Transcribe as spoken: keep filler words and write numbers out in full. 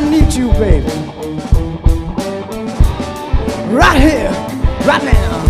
I need you, baby. Right here, right now.